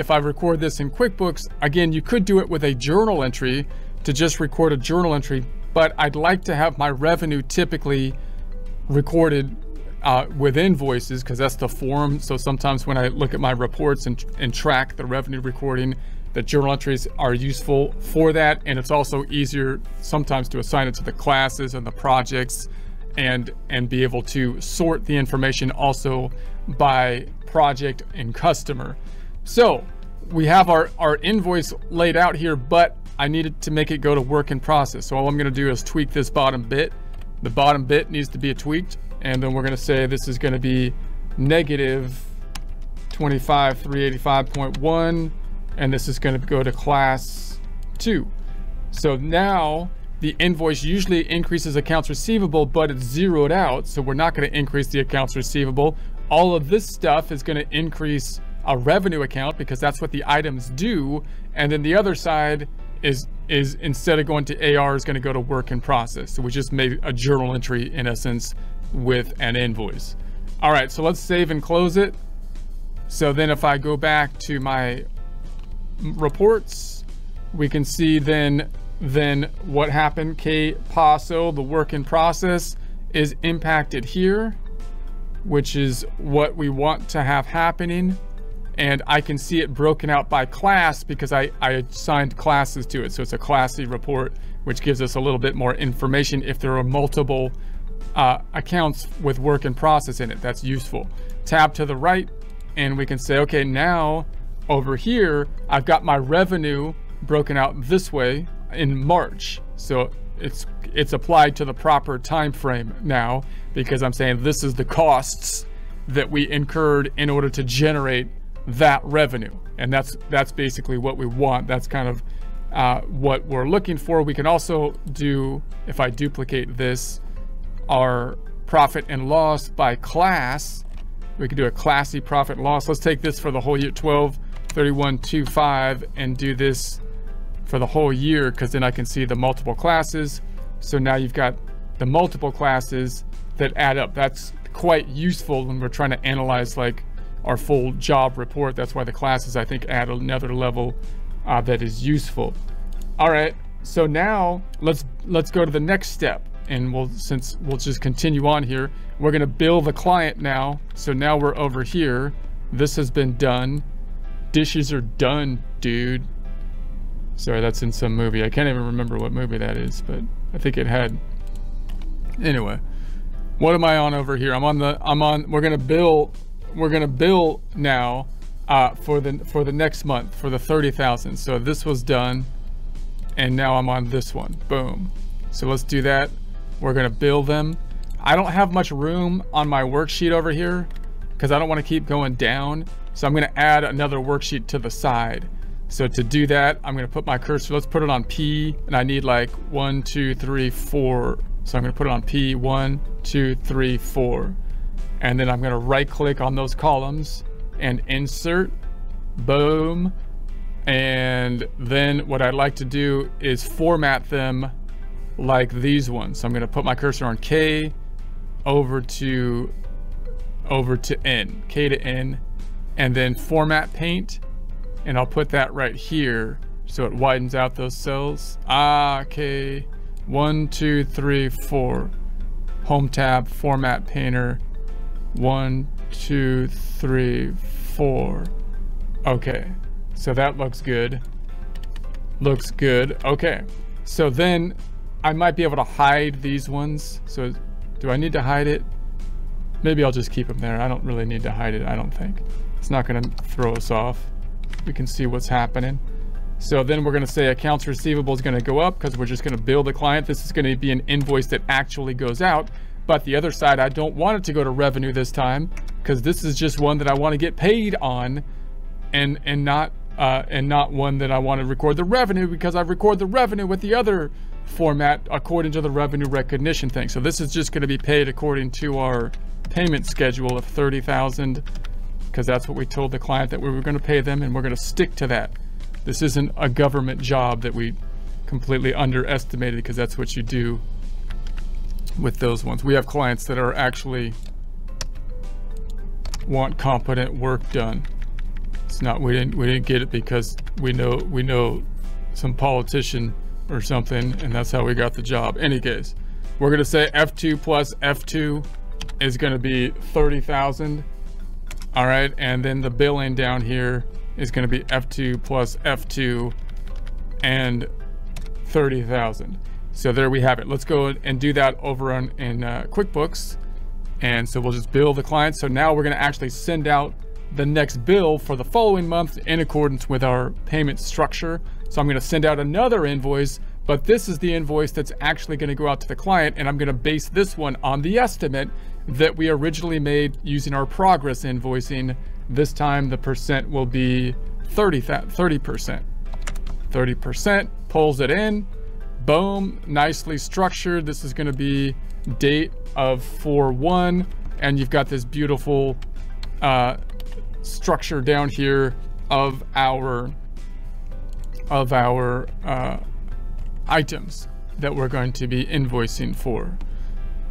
if I record this in QuickBooks, again, you could do it with a journal entry to just record a journal entry, but I'd like to have my revenue typically recorded with invoices, because that's the form. So sometimes when I look at my reports and track the revenue recording, the journal entries are useful for that. And it's also easier sometimes to assign it to the classes and the projects and be able to sort the information also by project and customer. So we have our invoice laid out here, but I needed to make it go to work in process. So all I'm gonna do is tweak this bottom bit. The bottom bit needs to be tweaked. And then we're gonna say this is gonna be negative 25,385.1. And this is gonna go to class 2. So now the invoice usually increases accounts receivable, but it's zeroed out. So we're not gonna increase the accounts receivable. All of this stuff is gonna increase a revenue account because that's what the items do. And then the other side is instead of going to AR is gonna go to work in process. So we just made a journal entry in essence with an invoice. All right, so let's save and close it. So then if I go back to my reports, we can see then what happened. K Paso, the work in process, is impacted here, which is what we want to have happening. And I can see it broken out by class because I assigned classes to it. So it's a classy report, which gives us a little bit more information if there are multiple accounts with work in process in it. That's useful. Tab to the right, and we can say, okay, now over here, I've got my revenue broken out this way in March. So it's applied to the proper time frame now, because I'm saying this is the costs that we incurred in order to generate that revenue. And that's basically what we want. That's kind of what we're looking for. We can also do, if I duplicate this, our profit and loss by class. We could do a classy profit and loss. Let's take this for the whole year, 12/31/25, and do this for the whole year, because then I can see the multiple classes. So now you've got the multiple classes that add up. That's quite useful when we're trying to analyze like our full job report. That's why the classes, I think, add another level that is useful. All right, so now let's go to the next step. And since we'll just continue on here, we're gonna bill the client now. So now we're over here. This has been done. Dishes are done, dude. Sorry, that's in some movie. I can't even remember what movie that is, but I think it had. Anyway, what am I on over here? We're gonna bill now for the next month for the 30,000. So this was done, and now I'm on this one. Boom. So let's do that. We're gonna bill them. I don't have much room on my worksheet over here because I don't want to keep going down. So I'm gonna add another worksheet to the side. So to do that, I'm gonna put my cursor, let's put it on P, and I need like 1, 2, 3, 4. So I'm gonna put it on P, 1, 2, 3, 4. And then I'm gonna right click on those columns and insert, boom. And then what I'd like to do is format them like these ones. So I'm gonna put my cursor on K over to N, K to N, and then format paint. And I'll put that right here so it widens out those cells. Ah, K, 1, 2, 3, 4. Home tab, format painter, 1, 2, 3, 4. Okay, so that looks good. Looks good, okay. So then, I might be able to hide these ones. So do I need to hide it? Maybe I'll just keep them there. I don't really need to hide it, I don't think. It's not gonna throw us off. We can see what's happening. So then we're gonna say accounts receivable is gonna go up because we're just gonna bill the client. This is gonna be an invoice that actually goes out, but the other side, I don't want it to go to revenue this time because this is just one that I wanna get paid on and not one that I wanna record the revenue, because I record the revenue with the other format according to the revenue recognition thing. So this is just going to be paid according to our payment schedule of 30,000, because that's what we told the client that we were going to pay them, and we're going to stick to that. This isn't a government job that we completely underestimated, because that's what you do with those ones. We have clients that are actually want competent work done. It's not, we didn't get it because we know some politician or something, and that's how we got the job. Any case, we're gonna say F2 plus F2 is gonna be 30,000. All right, and then the billing down here is gonna be F2 plus F2 and 30,000. So there we have it. Let's go and do that over on, in QuickBooks. And so we'll just bill the client. So now we're gonna actually send out the next bill for the following month in accordance with our payment structure. So I'm gonna send out another invoice, but this is the invoice that's actually gonna go out to the client, and I'm gonna base this one on the estimate that we originally made using our progress invoicing. This time the percent will be 30%. 30% pulls it in, boom, nicely structured. This is gonna be date of 4/1, and you've got this beautiful structure down here of our items that we're going to be invoicing for.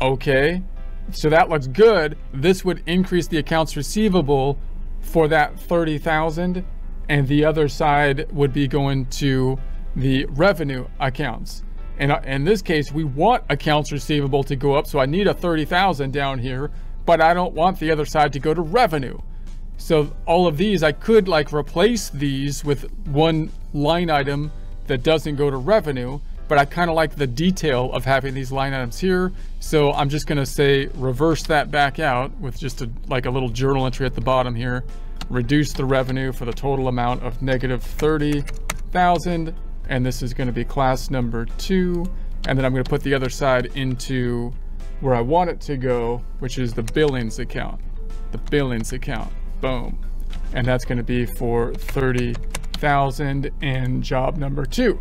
Okay, so that looks good. This would increase the accounts receivable for that 30,000, and the other side would be going to the revenue accounts. And in this case, we want accounts receivable to go up, so I need a 30,000 down here, but I don't want the other side to go to revenue. So all of these, I could like replace these with one line item that doesn't go to revenue, but I kind of like the detail of having these line items here. So I'm just gonna say, reverse that back out with just like a little journal entry at the bottom here, reduce the revenue for the total amount of negative 30,000. And this is gonna be class number 2. And then I'm gonna put the other side into where I want it to go, which is the billings account, boom. And that's gonna be for 30,000 and job number 2.